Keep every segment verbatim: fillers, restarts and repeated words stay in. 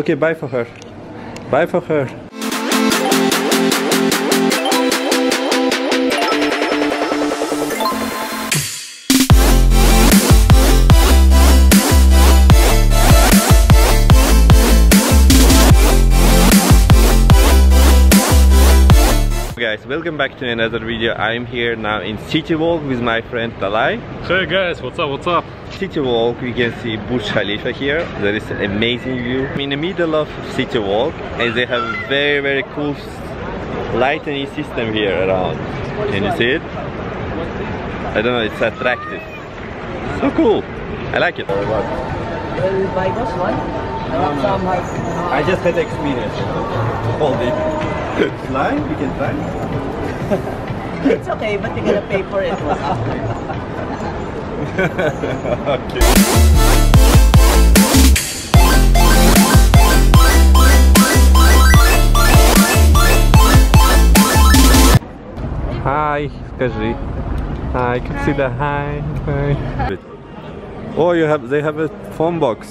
Okay, bye for her. Bye for her. Guys, welcome back to another video. I'm here now in City Walk with my friend Taalai. Hey guys, what's up, what's up? City Walk, we can see Burj Khalifa here. There is an amazing view. I'm in the middle of City Walk and they have a very very cool lighting system here around. Can you see it? I don't know, it's attractive. So cool, I like it. I just had experience. Hold it. Fly? We can fly? It's okay, but you're gonna pay for it. Okay. Hi, скажи. Hi, consider hi. Hi. Oh, you have? They have a phone box.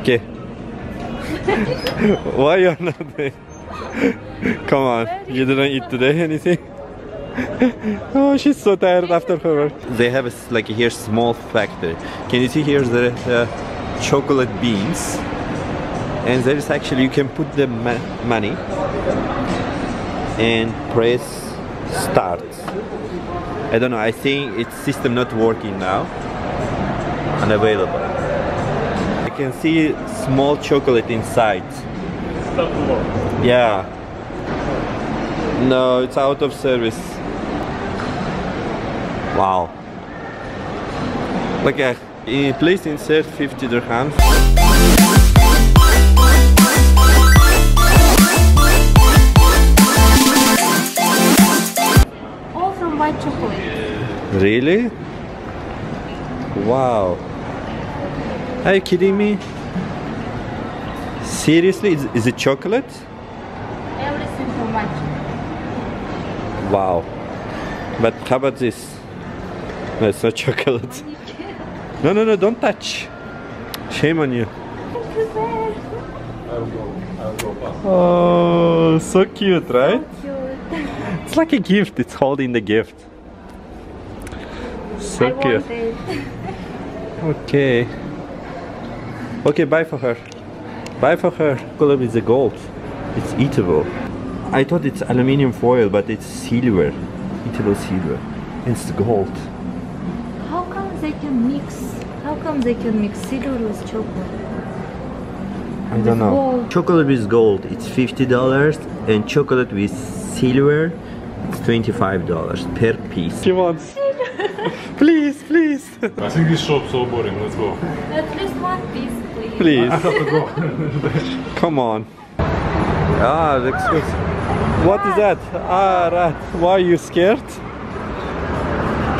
Okay. Why you're not there? Come on, you didn't eat today anything? Oh, she's so tired after her work. They have a, like here small factory. Can you see here the uh, chocolate beans? And there is actually, you can put the ma money and press start. I don't know, I think its system not working now. Unavailable. I can see small chocolate inside. Yeah. No, it's out of service. Wow. Okay, please insert fifty dirhams. All from white chocolate. Really? Wow. Are you kidding me? Seriously, is, is it chocolate? Everything from white chocolate. Wow. But how about this? No, it's not chocolate. No, no, no, don't touch. Shame on you. Oh, so cute, right? So cute. It's like a gift, it's holding the gift. So I cute. Want it. Okay. Okay, bye for her. Buy for her. Color is the gold. It's eatable. I thought it's aluminium foil, but it's silver. Eatable silver. It's gold. How come they can mix? How come they can mix silver with chocolate? I don't know. Gold. Chocolate with gold. It's fifty dollars, and chocolate with silver, it's twenty-five dollars per piece. She wants. Silver. Please, please. I think this shop's so boring. Let's go. At least one piece. Please. I have to go. Come on. Ah, looks good. What is that? Ah, rat. Why are you scared?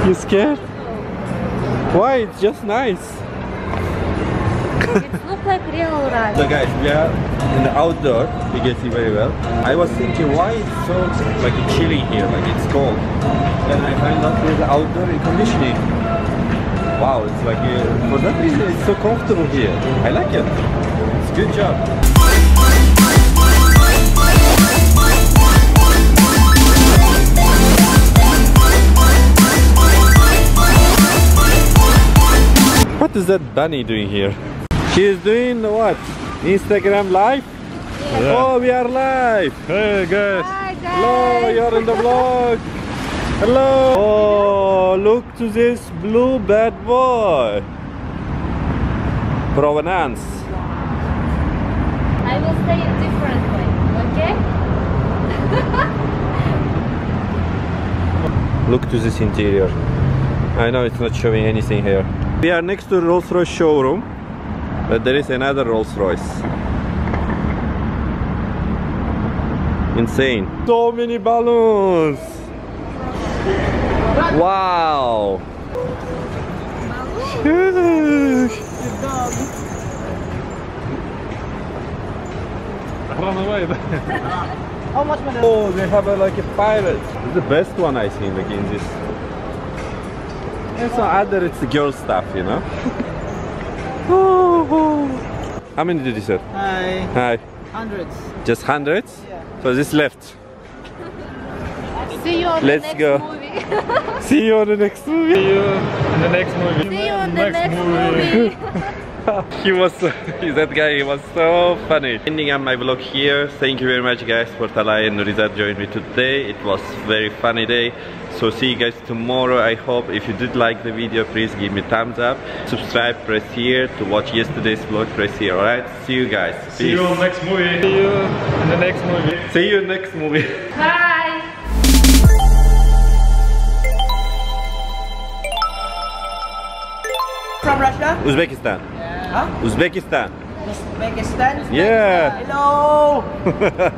You scared? Why? It's just nice. It looks like real rat. So guys, we are in the outdoor. You can see very well. I was thinking why it's so like chilly here, like it's cold. And I find out there's outdoor air conditioning. Wow, it's like, a, for that reason it's so comfortable here. I like it. It's a good job. What is that bunny doing here? She is doing what? Instagram live? Yeah. Oh, we are live! Hey guys! Hi, guys. Hello, you're in the vlog! Hello! Oh, look to this blue bad boy! Provenance! I will say it differently, okay? Look to this interior. I know it's not showing anything here. We are next to Rolls Royce showroom, but there is another Rolls Royce. Insane. So many balloons! Wow! Oh, they have a, like a pirate. It's the best one I think, like in this. And so other, it's the girl stuff, you know. How many did you say? Hi. Hi. Hundreds. Just hundreds? Yeah. So this left. See you on Let's the next go. movie. See you on the next movie. See you on the next movie. See you on the next, next movie. He was, that guy, he was so funny. Ending up my vlog here. Thank you very much guys for Taalai and Nuriza joined me today. It was very funny day. So see you guys tomorrow, I hope. If you did like the video, please give me thumbs up. Subscribe, press here. To watch yesterday's vlog, press here, alright? See you guys. Peace. See you on next movie. See you in the next movie. See you next movie. Bye. From Russia? Uzbekistan. Yeah. Huh? Uzbekistan. Uzbekistan? Uzbekistan. Yeah. Hello.